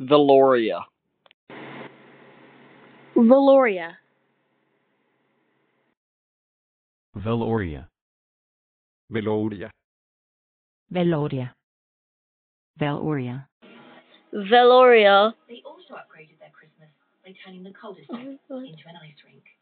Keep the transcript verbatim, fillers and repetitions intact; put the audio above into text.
Velouria. Velouria. Velouria. Velouria. Velouria. Velouria. Velouria. They also upgraded their Christmas by turning the coldest into an ice rink.